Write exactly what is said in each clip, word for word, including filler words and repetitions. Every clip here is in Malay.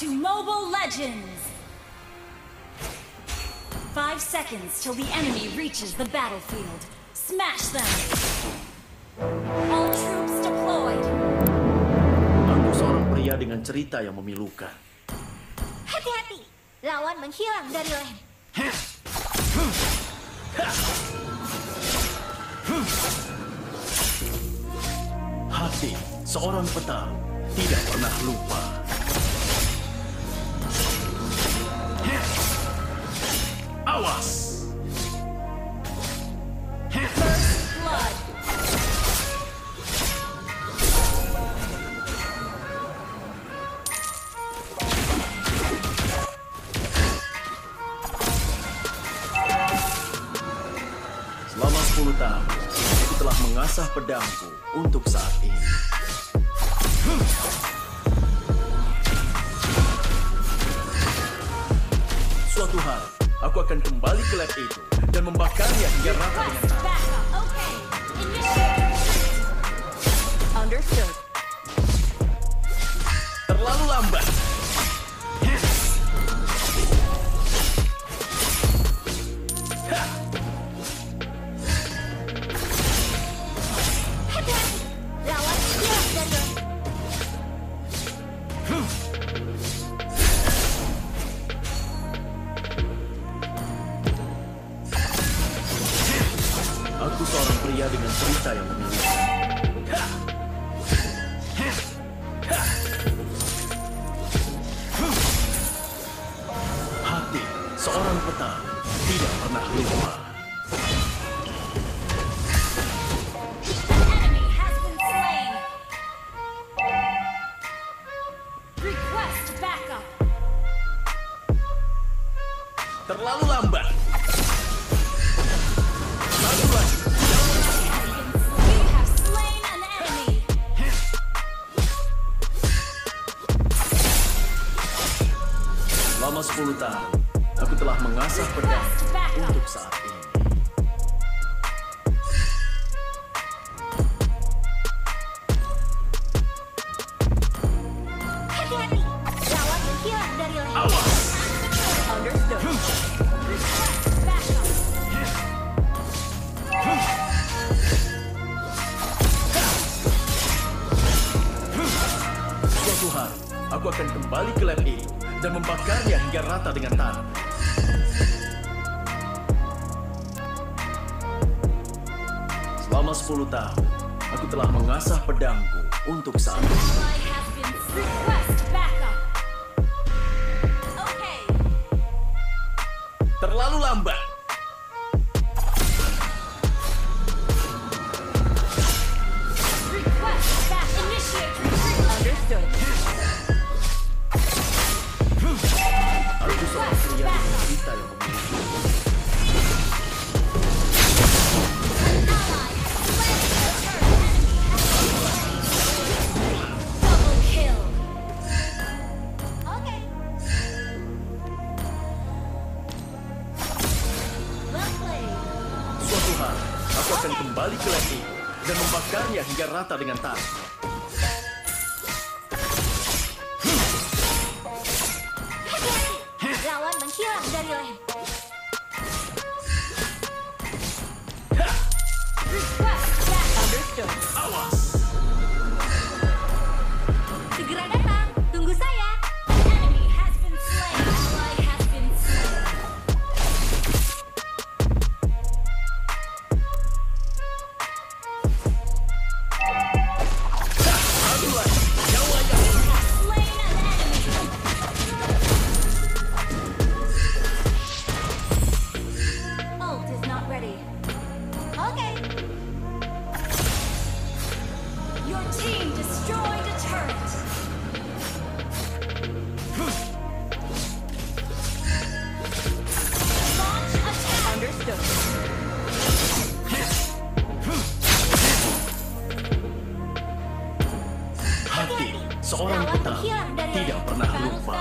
to Mobile Legends! Five seconds till the enemy reaches the battlefield. Smash them! All troops deployed! Aku seorang pria dengan cerita yang memilukan. Hati-hati! Lawan menghilang dari lane. Hati seorang petarung tidak pernah lupa. Awas! First blood. Selama sepuluh tahun, aku telah mengasah pedangku untuk saat ini. Suatu hari, aku akan kembali ke lab itu dan membakarnya hingga rata dengan tanah. Understood. Terlalu lambat. Aku seorang pria dengan cerita yang memiliki. Hati seorang petarung tidak pernah lupa. Terlalu lambat. Selama sepuluh tahun, aku telah mengasah pedang untuk saat ini. Hati-hati, lawan menghilang dari lane. Awas! Understood. Request backup. Suatu hari, aku akan kembali ke lab ini dan membakarnya hingga rata dengan tanah. Selama sepuluh tahun, aku telah mengasah pedangku untuk saat ini. Terlalu lambat. Aku akan kembali ke lab itu dan membakarnya hingga rata dengan tanah. Hati-hati, lawan menghilang dari lab. Request back. Understood. Awas. Segera datang, tunggu saya. Enemy has been slain. Fly has been slain. Your team destroyed a turret. Launch attack. Understood. Hati seorang petarung tidak pernah lupa.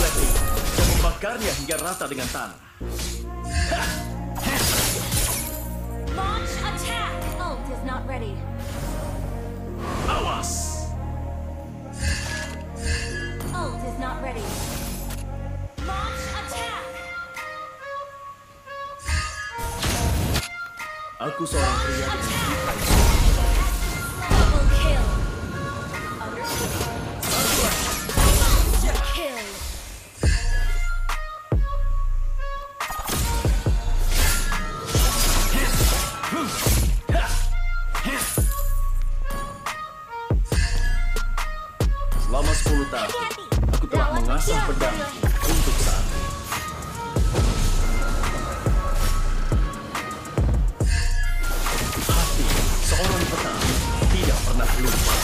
lagi dan membakarnya hingga rata dengan tanah. Launch attack. Ult is not ready. Awas. Ult is not ready. Launch attack. Aku seorang pria dengan jiwa itu. Selama sepuluh tahun, aku telah mengasah pedang untuk saat ini. Hati seorang petang tidak pernah lupa.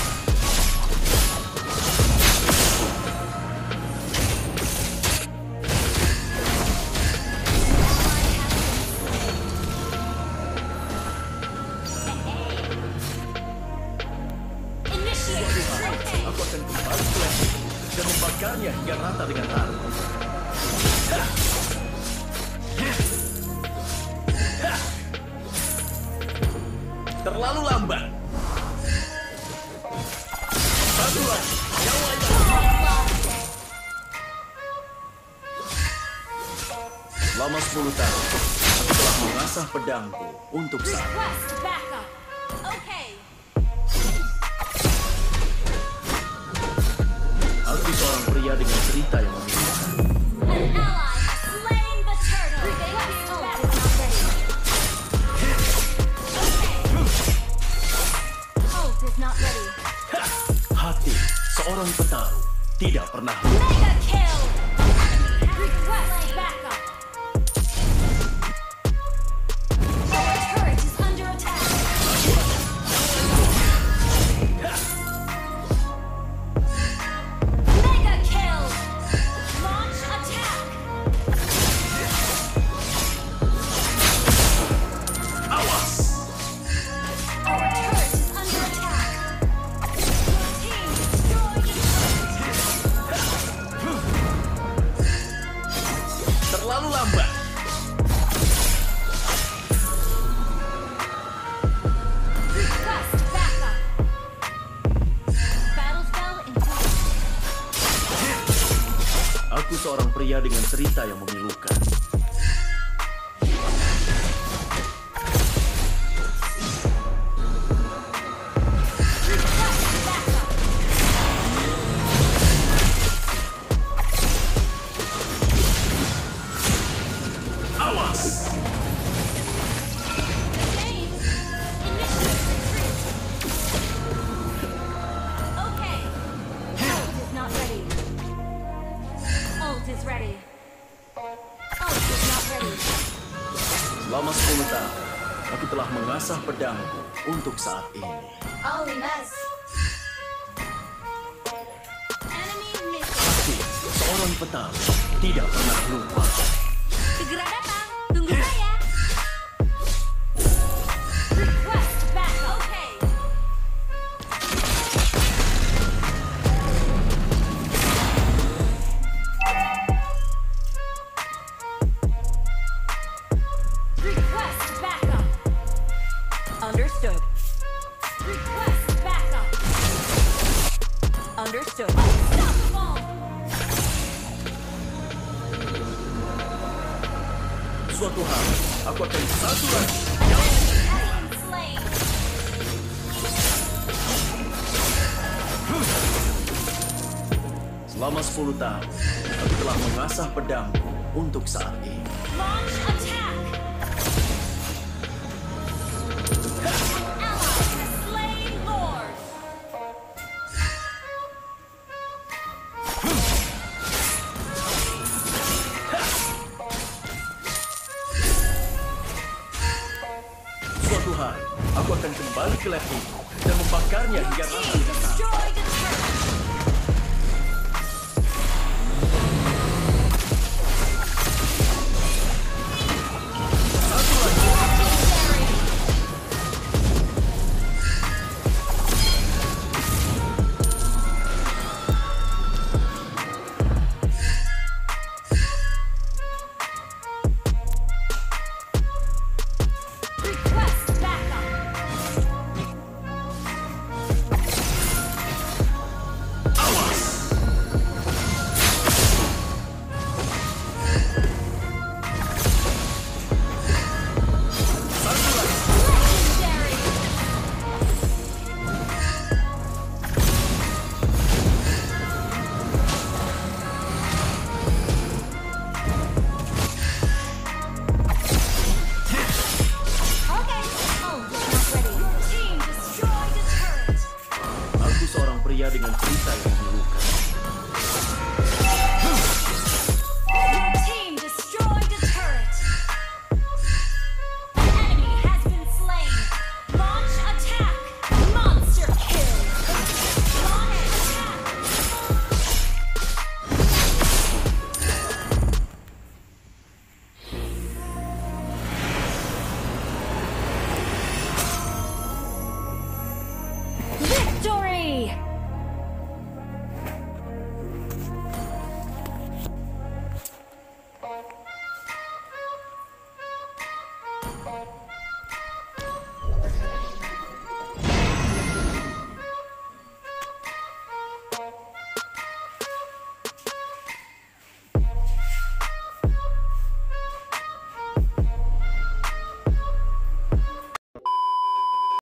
Aku akan kembali ke lab dan membakarnya hingga rata dengan tanah. Terlalu lambat. Satu lagi, yang lain. Selama sepuluh tahun, aku telah mengasah pedangku untuk saat. Seorang pria dengan cerita yang memilukan. Hati seorang petarung tidak pernah lupa. Aku seorang pria dengan cerita yang memilukan. Awas! Selama sepuluh tahun, aku telah mengasah pedangku untuk saat ini. Hati seorang petang tidak pernah lupa. Segera datang, tunggu saya. Request back, oke. Understood. Request backup. Understood. Unstoppable. Suatu hari, aku akan satu lagi. Selama sepuluh tahun, aku telah mengasah pedangku untuk saat ini. Launch attack. Suatu hari, aku akan kembali ke lab ini dan membakarnya hingga rata.